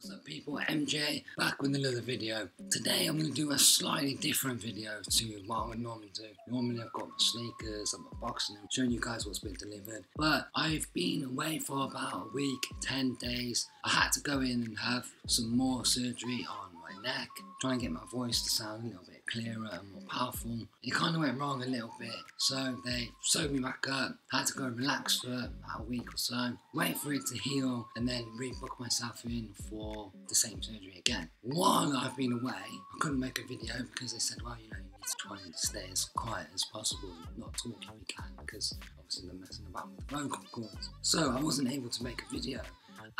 What's up people, MJ back with another video. Today I'm going to do a slightly different video to what I would normally do. Normally I've got my sneakers, I'm unboxing them, showing you guys what's been delivered. But I've been away for about a week, 10 days. I had to go in and have some more surgery on my neck, try and get my voice to sound a little bit clearer and more powerful. It kind of went wrong a little bit, so they sewed me back up. Had to go and relax for about a week or so, wait for it to heal, and then rebook myself in for the same surgery again. While I've been away, I couldn't make a video because they said, well, you know, you need to try and stay as quiet as possible and not talk if you can, because obviously they're messing about with the vocal cords. So I wasn't able to make a video.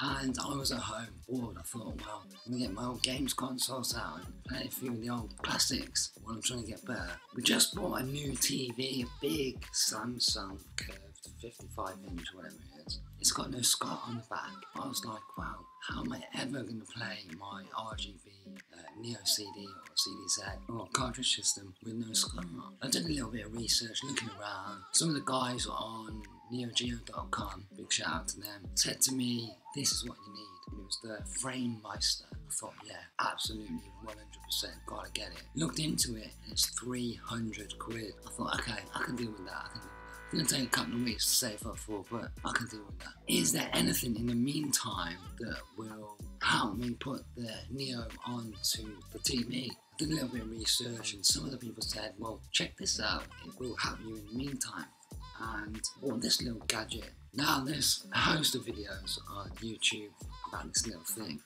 And I was at home bored. I thought, well, I'm gonna get my old games consoles out and play a few of the old classics while I'm trying to get better. We just bought a new TV, a big Samsung curved 55 inch, whatever it is. It's got no SCART on the back. I was like, wow, how am I ever gonna play my RGB Neo CD or CDZ or cartridge system with no SCART? I did a little bit of research, looking around. Some of the guys are on NeoGeo.com, big shout out to them, said to me, this is what you need. And it was the Framemeister. I thought, yeah, absolutely 100%, gotta get it. Looked into it, and it's 300 quid. I thought, okay, I can deal with that. It's gonna take a couple of weeks to save up for, but I can deal with that. Is there anything in the meantime that will help me put the Neo onto the TV? Did a little bit of research, and some of the people said, well, check this out, it will help you in the meantime. And all this little gadget. Now there's a host of videos on YouTube about this little thing.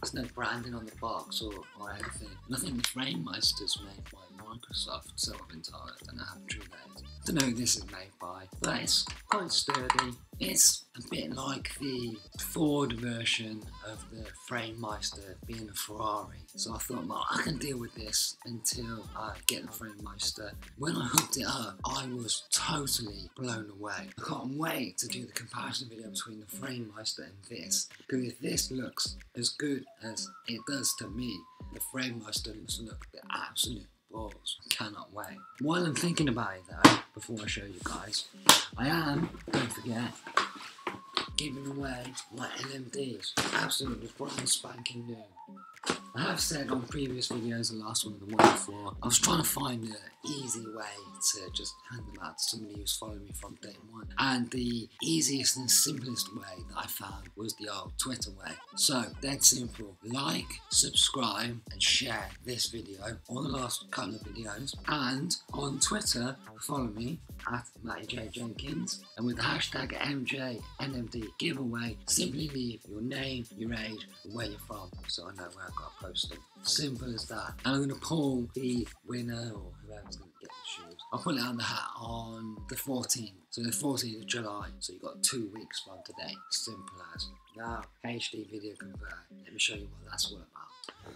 There's no branding on the box or anything. And I think the Framemeister's made by Microsoft, self-entitled, I don't know how true that is. I don't know who this is made by, but it's quite sturdy. It's a bit like the Ford version of the Framemeister being a Ferrari. So I thought, well, I can deal with this until I get the Framemeister. When I hooked it up, I was totally blown away. I can't wait to do the comparison video between the Framemeister and this, because if this looks as good as it does to me, the Framemeister looks like the absolute balls. I cannot wait. While I'm thinking about it though, before I show you guys, I am, don't forget, giving away my LMDs, absolutely brand spanking new. I have said on previous videos, the last one, the one before, I was trying to find an easy way to just hand them out to somebody who's followed me from day one. And the easiest and simplest way that I found was the old Twitter way. So, dead simple. Like, subscribe, and share this video, or the last couple of videos. And on Twitter, follow me, at MattyJJenkins, and with the hashtag MJNMD giveaway, simply leave your name, your age, and where you're from, so I know where I've got to post them. Simple as that. And I'm going to pull the winner, or whoever's going to get the shoes. I'll pull it out of the hat on the 14th, so the 14th of July, so you've got 2 weeks from today. Simple as. Now, HD video converter. Let me show you what that's all about.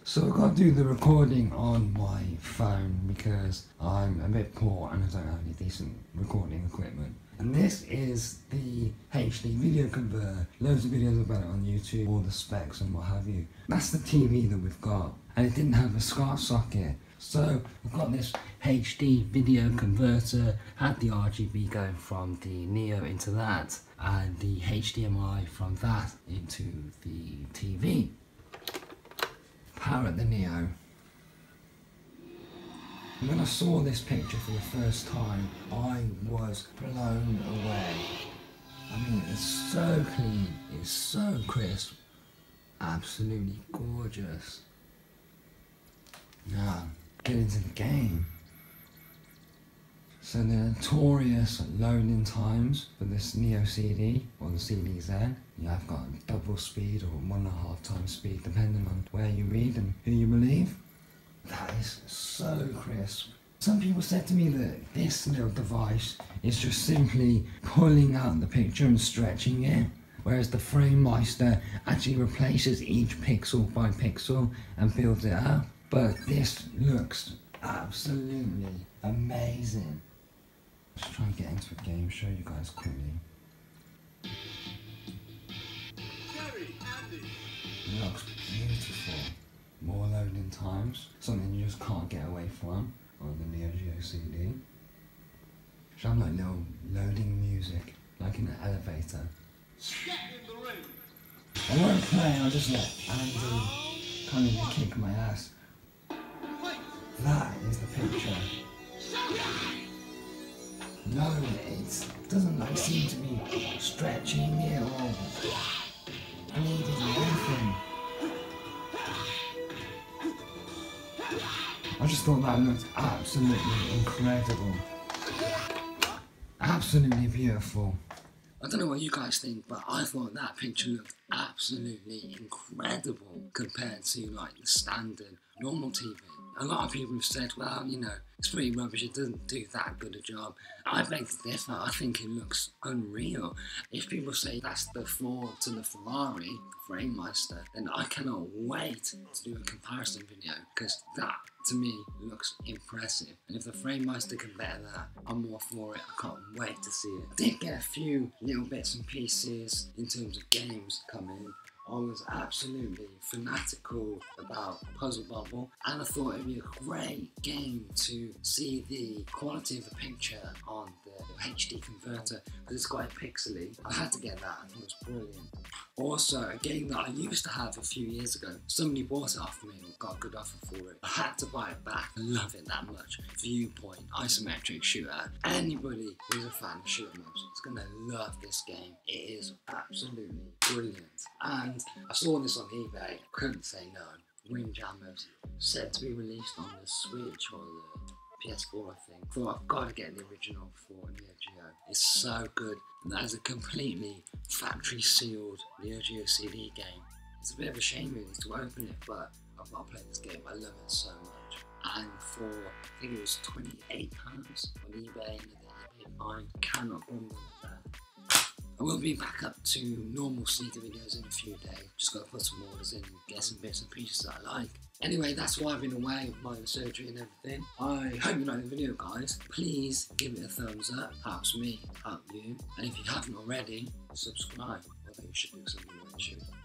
So I've got to do the recording on my phone because I'm a bit poor and I don't have any decent recording equipment. And this is the HD video converter. Loads of videos about it on YouTube, all the specs and what have you. That's the TV that we've got, and it didn't have a SCART socket. So I've got this HD video converter, had the RGB going from the Neo into that, and the HDMI from that into the TV. Power at the Neo. And when I saw this picture for the first time, I was blown away. I mean, it's so clean, it's so crisp, absolutely gorgeous. Now, get into the game. So the notorious loading times for this Neo CD, or the CDZ, you have got double speed or 1.5 times speed, depending on where you read and who you believe. That is so crisp. Some people said to me that this little device is just simply pulling out the picture and stretching it, whereas the Framemeister actually replaces each pixel by pixel and builds it up. But this looks absolutely amazing. Let's try and get into a game, show you guys quickly. It looks beautiful. More loading times, something you just can't get away from on the Neo Geo CD. Should have like little loading music, like in an elevator. Get in the ring. I won't play, I'll just let Andy kind of kick my ass. That is the picture. No, it doesn't like seem to be stretching it all. I needed anything. I just thought that looked absolutely incredible. Absolutely beautiful. I don't know what you guys think, but I thought that picture looked absolutely incredible compared to like the standard normal TV. A lot of people have said, well, you know, it's pretty rubbish, it doesn't do that good a job. I beg to differ, I think it looks unreal. If people say that's the Ford to the Ferrari, the Framemeister, then I cannot wait to do a comparison video, because that to me looks impressive. And if the Framemeister can better that, I'm all for it. I can't wait to see it. I did get a few little bits and pieces in terms of games coming. I was absolutely fanatical about Puzzle Bubble, and I thought it'd be a great game to see the quality of the picture on the HD converter, because it's quite pixely. I had to get that, I thought it was brilliant. Also, a game that I used to have a few years ago, somebody bought it off me and got a good offer for it. I had to buy it back, I love it that much. Viewpoint, isometric shooter. Anybody who's a fan of shooter maps is going to love this game. It is absolutely brilliant. And I saw this on eBay, couldn't say no. Windjammers, said to be released on the Switch or the PS4, I think. Thought I've got to get the original for NeoGeo. It's so good. And that is a completely factory sealed NeoGeo CD game. It's a bit of a shame really to open it, but I've got to play this game. I love it so much. And for, I think it was £28 on eBay, and I cannot remember that. I will be back up to normal sneaker videos in a few days. Just got to put some orders in and get some bits and pieces that I like. Anyway, that's why I've been away with minor surgery and everything. I hope you like the video, guys. Please give it a thumbs up. Helps me, help you. And if you haven't already, subscribe. I think you should do something like that.